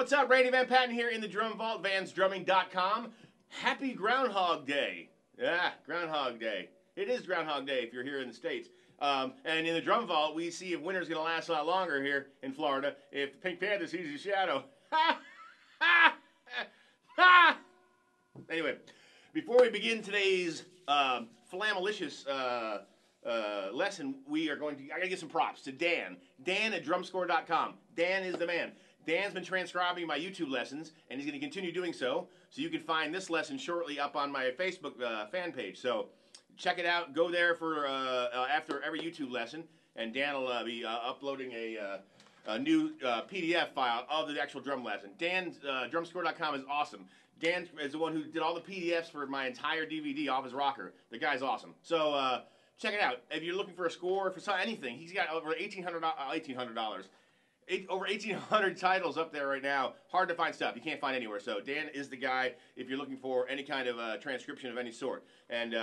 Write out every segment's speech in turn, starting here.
What's up? Randy Van Patten here in the Drum Vault, VansDrumming.com. Happy Groundhog Day. Yeah, Groundhog Day. It is Groundhog Day if you're here in the States. And in the Drum Vault, we see if winter's going to last a lot longer here in Florida if the Pink Panther sees his shadow. Ha! Ha! Ha! Anyway, before we begin today's flamalicious lesson, we are going to, I got to give some props to Dan. Dan at DrumScore.com. Dan is the man. Dan's been transcribing my YouTube lessons, and he's going to continue doing so. So you can find this lesson shortly up on my Facebook fan page. So check it out. Go there for after every YouTube lesson, and Dan will be uploading a new PDF file of the actual drum lesson. Dan, DrumScore.com is awesome. Dan is the one who did all the PDFs for my entire DVD, Ava's Rocker. The guy's awesome. So check it out. If you're looking for a score for anything, he's got over over 1,800 titles up there right now. Hard to find stuff. You can't find anywhere. So Dan is the guy if you're looking for any kind of transcription of any sort. And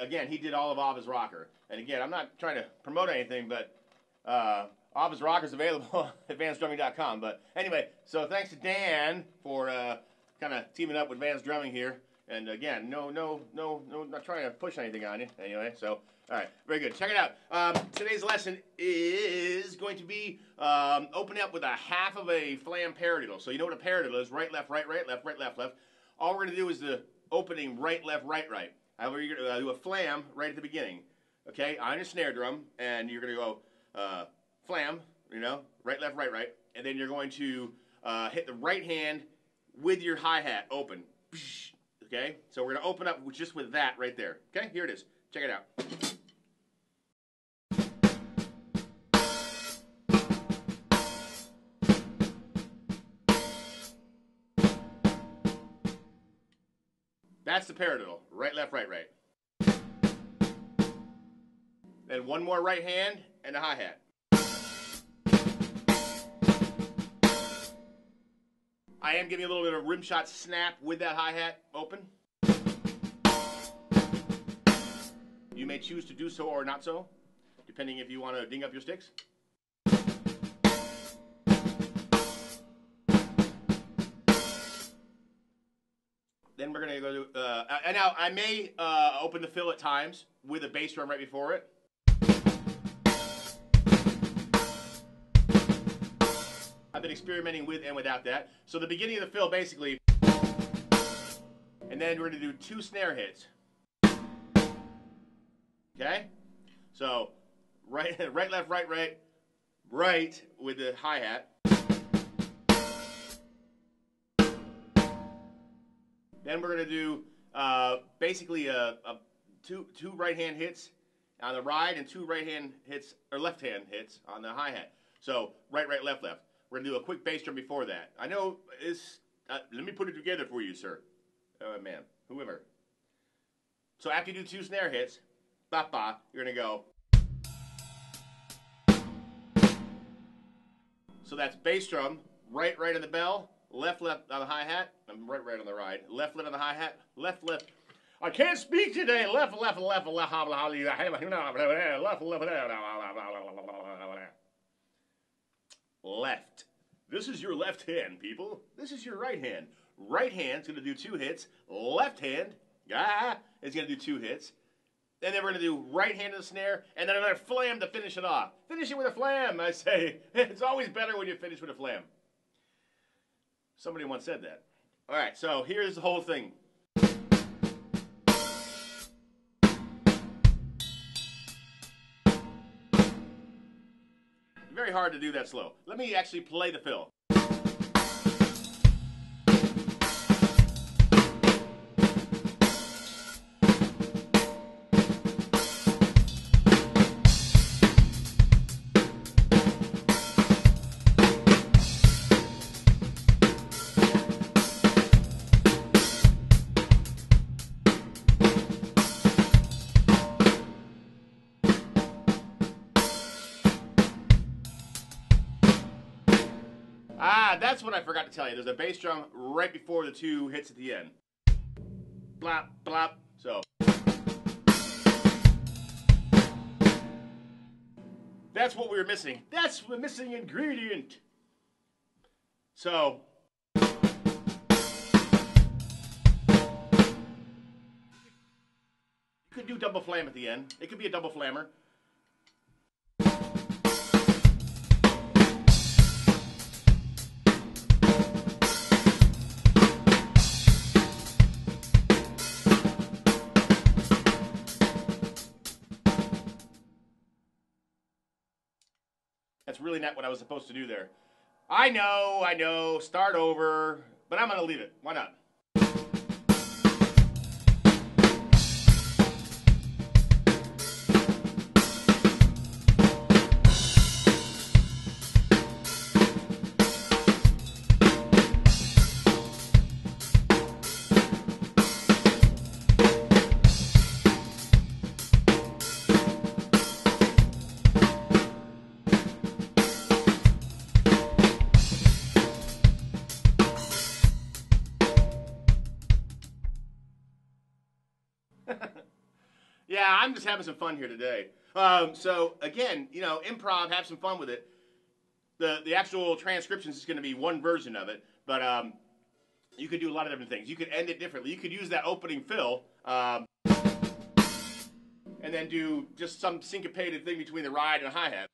again, he did all of Ava's Rocker. And again, I'm not trying to promote anything, but Ava's Rocker is available at VansDrumming.com. But anyway, so thanks to Dan for kind of teaming up with Vans Drumming here. And again, no, not trying to push anything on you. Anyway, so, all right, very good. Check it out. Today's lesson is going to be opening up with a half of a flam paradiddle. So you know what a paradiddle is, right, left, left. All we're going to do is the opening right, left, right, right. We're going to do a flam right at the beginning, okay, on your snare drum. And you're going to go flam, you know, right, left, right, right. And then you're going to hit the right hand with your hi-hat open. Okay, so we're going to open up just with that right there. Okay, here it is. Check it out. That's the paradiddle. Right, left, right, right. Then one more right hand and a hi-hat. I am giving a little bit of rim shot snap with that hi-hat open. You may choose to do so or not so, depending if you want to ding up your sticks. Then we're going to go to, and now I may open the fill at times with a bass drum right before it. I've been experimenting with and without that. So the beginning of the fill basically, and then we're going to do two snare hits. Okay? So right, right, left, right, right, right with the hi-hat. Then we're going to do basically two right hand hits on the ride and two right hand hits or left hand hits on the hi-hat. So right, right, left, left. We're going to do a quick bass drum before that. I know it's... let me put it together for you, sir. Oh, man. Whoever. So after you do two snare hits, ba-ba, you're going to go... So that's bass drum, right, right on the bell, left, left on the hi-hat, right, right on the ride, left, left on the hi-hat, left, left. I can't speak today. Left, left, left, left, left, left. Left. This is your left hand, people. This is your right hand. Right hand's going to do two hits. Left hand is going to do two hits. And then we're going to do right hand of the snare, and then another flam to finish it off. Finish it with a flam, I say. It's always better when you finish with a flam. Somebody once said that. All right, so here's the whole thing. Very hard to do that slow. Let me actually play the fill. That's what I forgot to tell you. There's a bass drum right before the two hits at the end. Blop, blop. So. That's what we were missing. That's the missing ingredient. So, could do double flam at the end. It could be a double flammer. That's really not what I was supposed to do there. I know, start over, but I'm gonna leave it. Why not? Yeah, I'm just having some fun here today. So again, you know, improv, have some fun with it. The actual transcriptions is going to be one version of it, but you could do a lot of different things. You could end it differently. You could use that opening fill and then do just some syncopated thing between the ride and a hi-hat.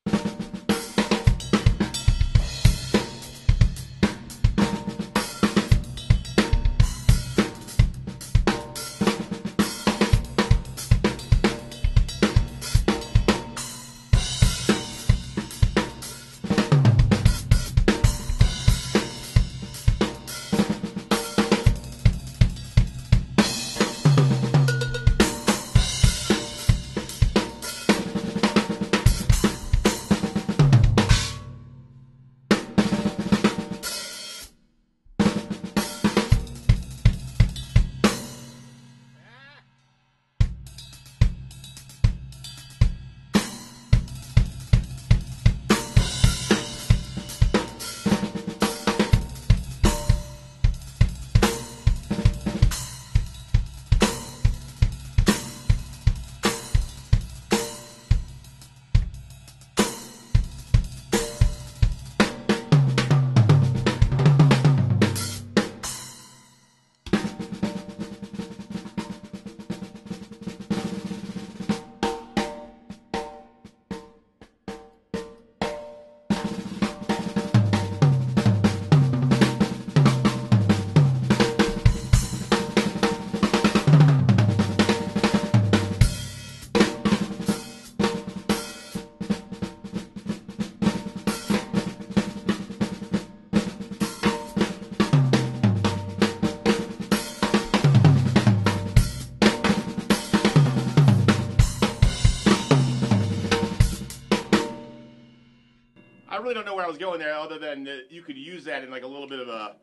I really don't know where I was going there, other than you could use that in like a little bit of a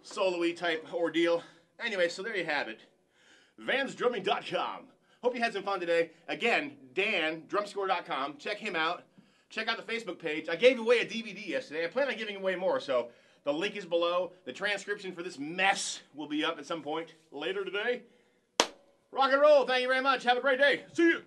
solo-y type ordeal. Anyway, so there you have it. VansDrumming.com. Hope you had some fun today. Again, Dan, DrumScore.com. Check him out. Check out the Facebook page. I gave away a DVD yesterday. I plan on giving away more, so the link is below. The transcription for this mess will be up at some point later today. Rock and roll. Thank you very much. Have a great day. See you.